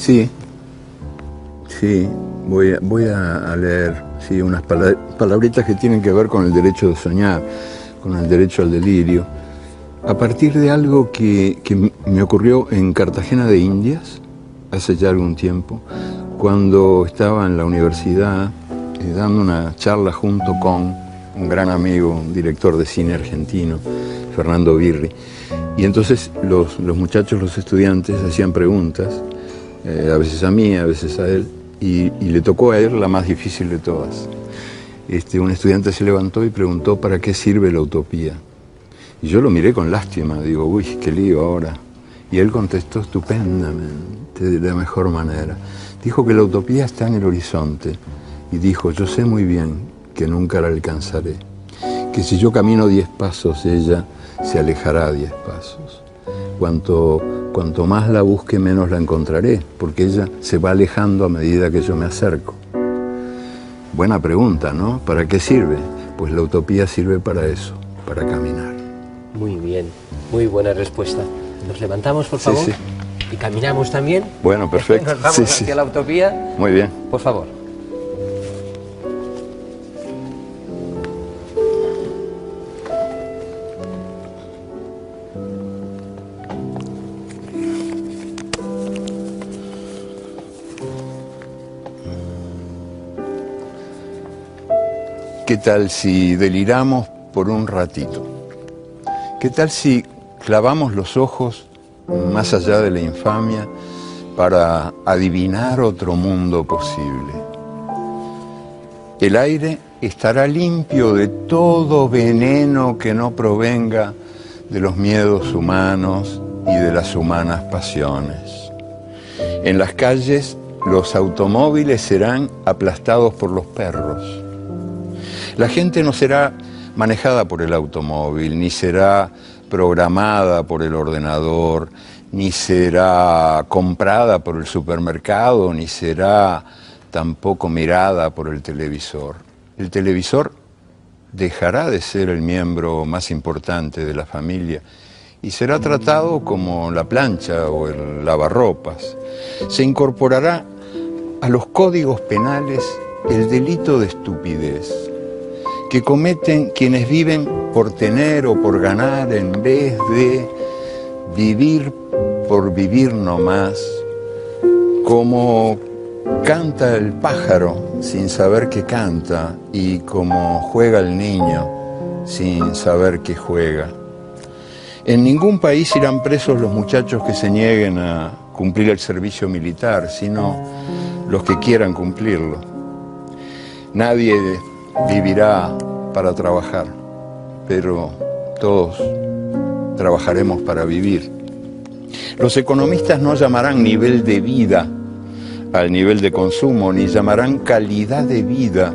Sí, voy a leer unas palabritas que tienen que ver con el derecho de soñar, con el derecho al delirio, a partir de algo que me ocurrió en Cartagena de Indias hace ya algún tiempo, cuando estaba en la universidad dando una charla junto con un gran amigo, un director de cine argentino, Fernando Birri. Y entonces los muchachos, los estudiantes, hacían preguntas, a veces a mí, a veces a él, y le tocó a él la más difícil de todas. Un estudiante se levantó y preguntó: ¿para qué sirve la utopía? Y yo lo miré con lástima, digo, uy, qué lío ahora. Y él contestó estupendamente, de la mejor manera. Dijo que la utopía está en el horizonte. Y dijo: yo sé muy bien que nunca la alcanzaré, que si yo camino 10 pasos, ella se alejará 10 pasos. Cuanto más la busque, menos la encontraré, porque ella se va alejando a medida que yo me acerco. Buena pregunta, ¿no? ¿Para qué sirve? Pues la utopía sirve para eso, para caminar. Muy bien, muy buena respuesta. Nos levantamos, por favor, y caminamos también. Bueno, perfecto. Nos vamos hacia la utopía. Muy bien. Por favor. ¿Qué tal si deliramos por un ratito? ¿Qué tal si clavamos los ojos más allá de la infamia para adivinar otro mundo posible? El aire estará limpio de todo veneno que no provenga de los miedos humanos y de las humanas pasiones. En las calles los automóviles serán aplastados por los perros. La gente no será manejada por el automóvil, ni será programada por el ordenador, ni será comprada por el supermercado, ni será tampoco mirada por el televisor. El televisor dejará de ser el miembro más importante de la familia y será tratado como la plancha o el lavarropas. Se incorporará a los códigos penales el delito de estupidez que cometen quienes viven por tener o por ganar en vez de vivir por vivir nomás, como canta el pájaro sin saber que canta y como juega el niño sin saber que juega. En ningún país irán presos los muchachos que se nieguen a cumplir el servicio militar, sino los que quieran cumplirlo. Nadie vivirá para trabajar, pero todos trabajaremos para vivir. Los economistas no llamarán nivel de vida al nivel de consumo, ni llamarán calidad de vida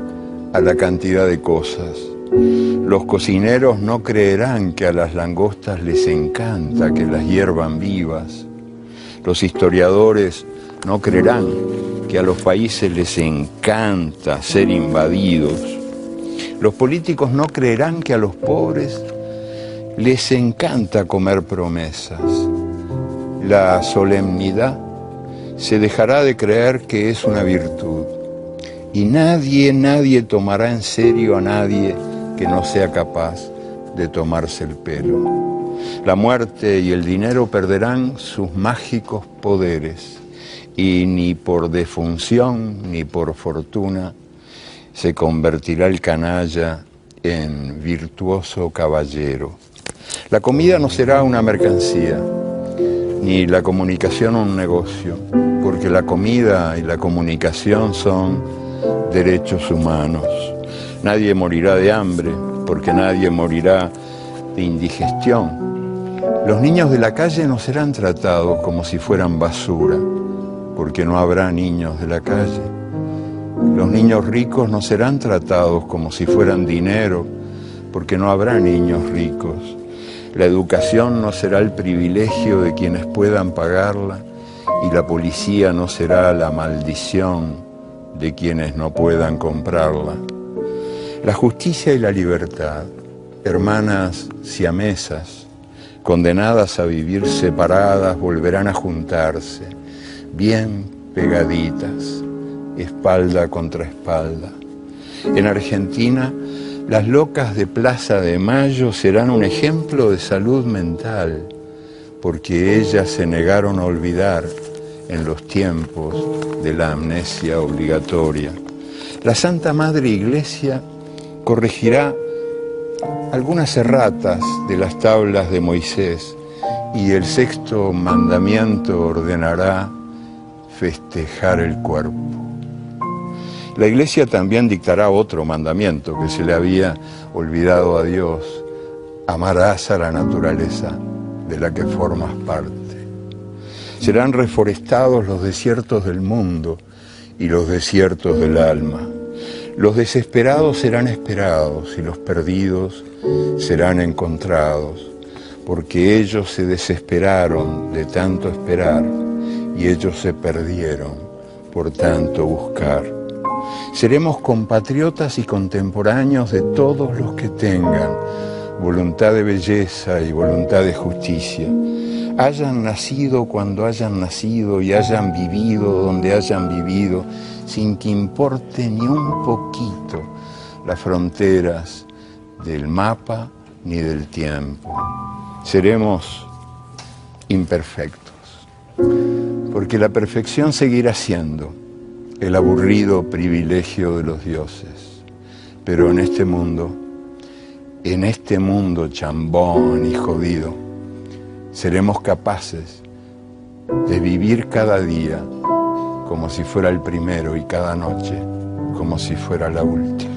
a la cantidad de cosas. Los cocineros no creerán que a las langostas les encanta que las hiervan vivas. Los historiadores no creerán que a los países les encanta ser invadidos. Los políticos no creerán que a los pobres les encanta comer promesas. La solemnidad se dejará de creer que es una virtud. Y nadie tomará en serio a nadie que no sea capaz de tomarse el pelo. La muerte y el dinero perderán sus mágicos poderes. Y ni por defunción ni por fortuna se convertirá el canalla en virtuoso caballero. La comida no será una mercancía, ni la comunicación un negocio, porque la comida y la comunicación son derechos humanos. Nadie morirá de hambre, porque nadie morirá de indigestión. Los niños de la calle no serán tratados como si fueran basura, porque no habrá niños de la calle. Los niños ricos no serán tratados como si fueran dinero, porque no habrá niños ricos. La educación no será el privilegio de quienes puedan pagarla, y la policía no será la maldición de quienes no puedan comprarla. La justicia y la libertad, hermanas siamesas, condenadas a vivir separadas, volverán a juntarse, bien pegaditas, espalda contra espalda. En Argentina, las locas de Plaza de Mayo serán un ejemplo de salud mental, porque ellas se negaron a olvidar en los tiempos de la amnesia obligatoria. La Santa Madre Iglesia corregirá algunas erratas de las tablas de Moisés y el sexto mandamiento ordenará festejar el cuerpo. La Iglesia también dictará otro mandamiento que se le había olvidado a Dios: amarás a la naturaleza de la que formas parte. Serán reforestados los desiertos del mundo y los desiertos del alma. Los desesperados serán esperados y los perdidos serán encontrados, porque ellos se desesperaron de tanto esperar y ellos se perdieron por tanto buscar. Seremos compatriotas y contemporáneos de todos los que tengan voluntad de belleza y voluntad de justicia, hayan nacido cuando hayan nacido y hayan vivido donde hayan vivido, sin que importe ni un poquito las fronteras del mapa ni del tiempo. Seremos imperfectos, porque la perfección seguirá siendo el aburrido privilegio de los dioses. Pero en este mundo chambón y jodido, seremos capaces de vivir cada día como si fuera el primero y cada noche como si fuera la última.